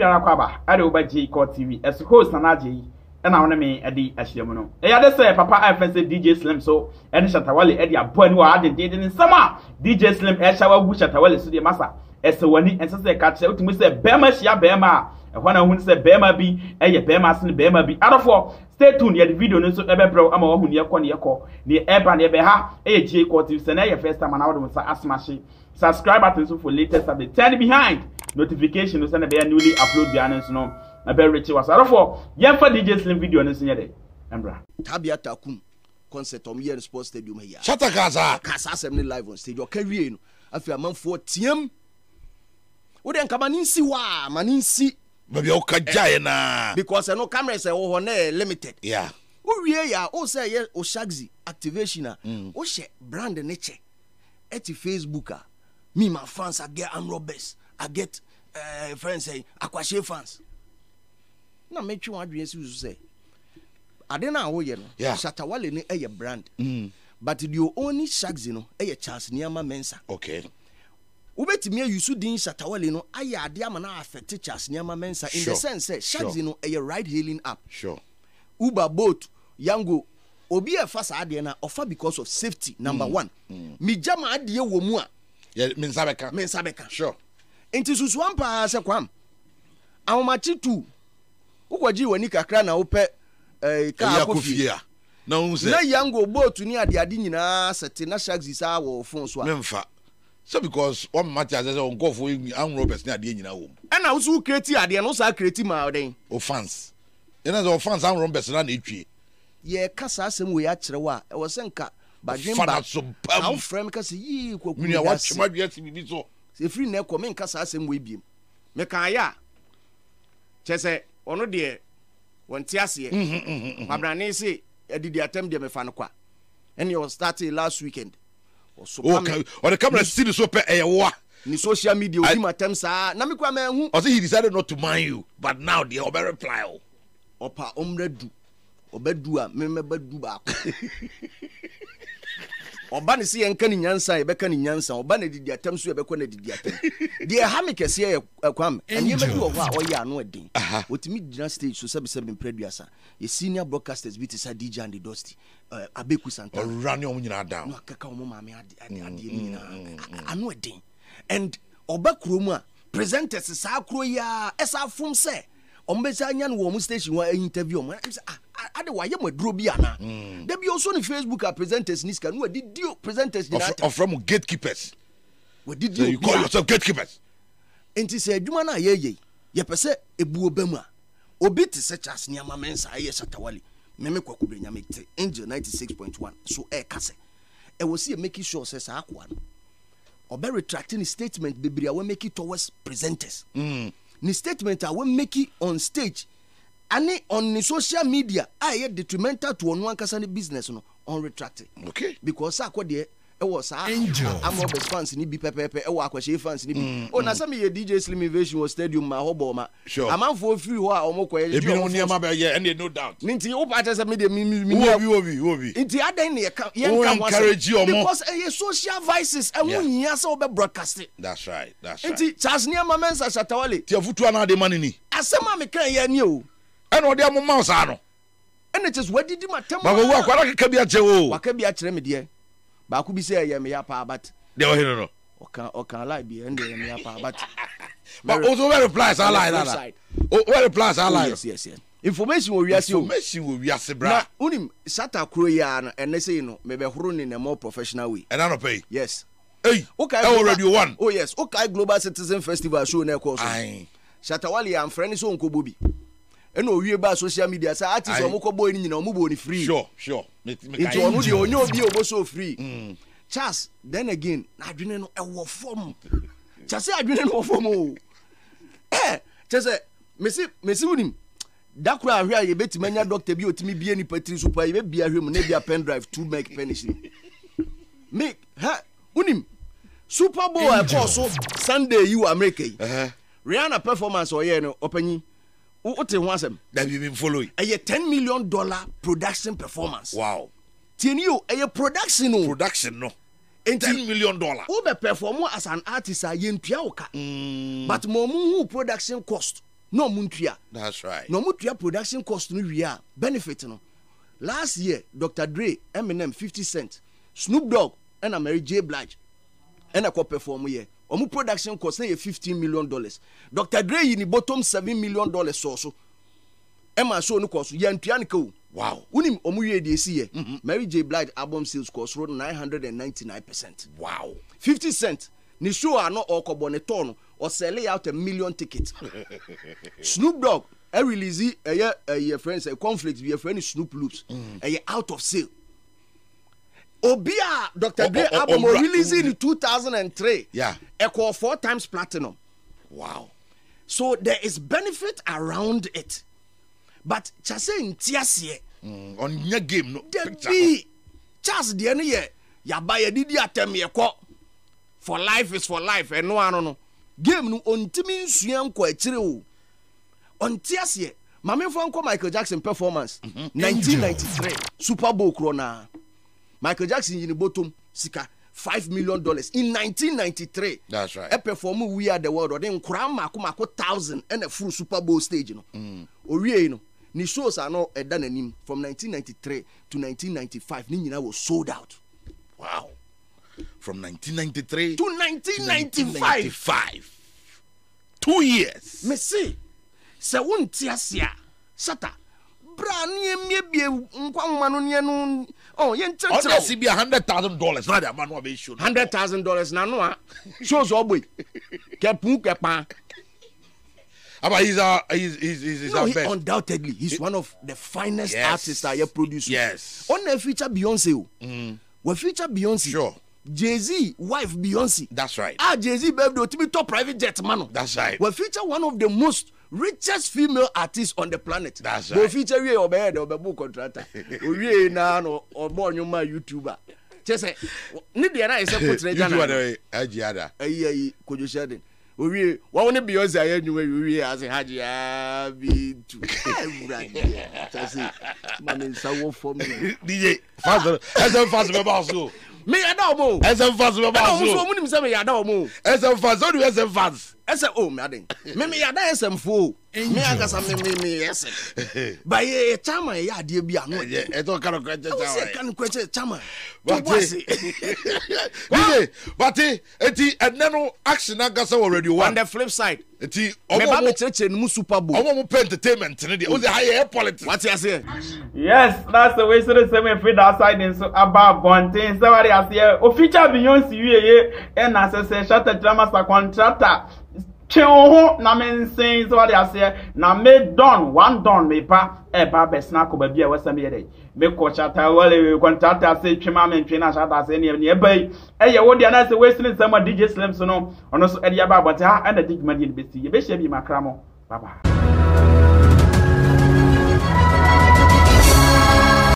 TV Arakwaba, Adoba J Core TV, as host and Aji, and I want me at the Ashimono. They are the same, Papa FSA DJ Slim, so, and Shatta Wale, Edia, Bon, who are the dead in summer. DJ Slim, Eshawa, who Shatta Wale, Sidi Massa, Esawani, and Sasa Catch, to Mr. Bema, Shia Bema, and when I wouldn't say Bema be, and your Bema, Sin Bema be out of four. Stay tuned, yet the video knows so ever bro, I'm all who near Konyako, near Eba, near Beha, A J Core TV, Sena, your first time, and I would say Asmashi. Subscribe button so for latest update. Turn behind notification to send a newly upload the announcement. No, I better reach you. As I for DJ Slim video on this day. Embra Tabia Takum concert on here in sports stadium here. Shatta Gaza Casa Assembly live on stage. Your career, if you are man 4 TM, what then come in see why man see maybe okay Jayana because I know cameras are all limited. Yeah, oh, yeah, oh, say, yeah, oh, Shagzi activation. Oh, she brand the nature at Facebooker. Me, my fans, I get armed robbers. I get friends say, Aquashe fans. Now, make sure what you say. I don't know how you know. Shatta Wale ni a brand. But you only shags, you know, a chance near my mensa. Okay. Ubet me, you should din Shatta Wale, no, I are dear man, I affect chance near my mensa. In the sense, shags, you know, a ride hailing app. Sure. Uber, boat, Yango, Obi a fast adiana offer because of safety, number 1. Me jama adia womua. Yeah, Minsabeka. Sure. Into Suswampa as a quam. Aumachi too. Uwaji when Nika Crana ope a car coffee. No, say young go boat to near the Adina, Satina Shagzisa or Fonsoa. Memfa. So because one match as on go for young Roberts near the Indian home. And I was so creative, I did not create my day. Offense. And as offense, I'm Roberts and Itchy. Ye Casa, some way at Trawa, I was Senka. But you are some power friend because ye could watch my yes in this. If you never come in, Cassas and Webby. Mekaya Chese, ono dear, when Tiasia, Mabranese, I did the attempt of Mefanqua, and you started last weekend. Or so, or the camera still so per a war. Ni social media, him attempts are Namiquaman, or he decided not to mind you, but now the Ober reply. Opa Omre do, Obedua, member Duba. Obani si enkani nyansa ebekani nyansa obani di dia tem so ebekona di dia tem dia ha me kese ekwam enye me do ho a oya no adin otimi dina stage so sabe preduasa ye senior broadcasters bi tisa DJ and the Dusty Abeku Santana orani omo nyina down no kaka omo maame ade nyina ano adin and obakro mu a presenters sa akro ya esa fom se ombesa nya no omo station wa interview omo ade wa ye maduro bi ana da bi also ni Facebook are presenters ni ska no did you presenters of from gatekeepers what did you call yourself gatekeepers enti say adwuma na ye pese ebuo ba mu a obi te se chas ni ama mensa ye Shatta Wale meme kwaku brenya me te Angel 96.1 so kase e wo see make sure say sa akwa no obe retracting statement biblia we make it towards presenters ni statement we make it on stage and on the social media, I had detrimental to one kasani business no, on retracting. Okay. Because I could there, it was I'm all best fans in the Pepe, I work with fans in the Oh, now some of your DJ Slim Invasion was stadium, my hobo. Sure. I'm out for free while I'm okay. If you don't hear my bear, yeah, and they no doubt. Ninty, oh, I just made a mimi. Wobi. It's the other day, I encourage you because social vices and when you saw the broadcasting. That's right. It's Chasnia Mamans at Shatta Wale. Tiafutuana de Manini. As some mamma can you. And what they are mouse are. And it is what did you tell me? What can be a Joe? What can be a tremedy? But could be say, I may have a bat. They are here. Or can lie be and they may have a bat. But also, where replies are like that. Where replies are like yes. Information will be as you. Information will be as a bra. Unim Shatta Kroyan and they say, no, maybe run in a more professional way. And I don't pay. Yes. Hey, okay, I already won. Oh, yes. Okay, Global Citizen Festival show in a course. Shatta Wale and friends on Kobubi. Eno we ba social media say artist omukogbo eni na omubo ni free sure into onu de onyo bi obo so free Charles then again adwene no e wo form Charles adwene no wo form o Charles me si unim da kura ahwa ye betimanya doctor bi otimi bi eni patri super ye bi ahwem na bi a pen drive to make penishing make ha unim Super Bowl e ko so Sunday you America Rihanna performance oye no opanyi what you that you've been following? A $10 million production performance. Wow. Tenio, a production no. Production no. And $10 million. Who be performer as an artist? But more production cost. no muntia. That's right. No muntia production cost no we are benefit no. Last year, Dr. Dre, Eminem, 50 Cent, Snoop Dogg, and a Mary J. Blige, and a co-perform here. Omu production cost na $15 million. Dr. Dre in the bottom $7 million so. Emma so no cost. Yantianko. Wow. Unim omuye de see ye. Mary J. Blige album sales cost rose 999%. Wow. 50 Cent. Ni show are not all coboneton or sell out 1 million tickets. Snoop Dogg, I release a friends a conflict with a friend Snoop Loops. A out of sale. Obia Dr. Dre album released in 2003. Yeah. Equal 4 times platinum. Wow. So there is benefit around it. But chase in tiasye. On your game no picture. Chas the any year. Ya buy a didi atem ye ko. For life is for life, and no one no game no on Timmy Suyam Quatreo. On Tiasye, Mammy Franco Michael Jackson performance 1993 Super Bowl Corona. Michael Jackson in the bottom sika $5 million in 1993. That's right. A performer We Are the World or then Kram Makumako 1,000 and a full Super Bowl stage, you know. Or you know, ni shows are not a done him from 1993 to 1995. Nina was sold out. Wow. From 1993 to 1995. 2 years. Messi, se won tiasia. Shatta. Brani me be nkwanmanonianu. Oh, yen tentro. Oda si be $100,000. Not that man no be show. $100,000 na no a. Shows obwe. Kepun kepan. But he's our best. Undoubtedly, he's one of the finest artists I have produced. Yes. On the feature Beyonce. We feature Beyonce. Sure. Jay Z, wife Beyonce. That's right. Ah, Jay Z, baby, to be top private jet, man. That's right. We feature one of the most richest female artists on the planet. That's right. We feature we obey the obebu contractor. We na no obo nyuma YouTuber. Just say, need the na is put ready. YouTuber, ajiada. Ayi kujoshaden. We want Beyonce anyway. We as a Haji Abitu. Just say, man, it's a war for me. DJ, fast, fast, me basso. Me yadamo. SM fans me basso. Omo so muni mse me yadamo. SM fans, how do SM fans? SM oh me aden. Me yada SM fo. Me aga sa me SM. Ba ye chama ye adie bi anu. E to kan kwete chama. O se kan kwete chama. Ba ti. Dije, ba ti eti enenu action aga sa already one. On the flip side. Eti omo me ba me cheche nmu Super Bowl. Omo mo entertainment ne de. O se high politics. What you say? Yes, that's the way so the same feed outside in so about bunting. Somebody as here. O feature Beyonce ye and as a Shatta drama sa contractor. Cheho na mense so what I say na me don one don me pa e ba besna ko ba bia wasa me dey me ko Shatta Wale contract say twema me twena Shatta say ne e bai e ye wo dia na say we slim sama DJ Slim so no ono so e dia ba but ha and the dig man dey be see be share bi makramo baba.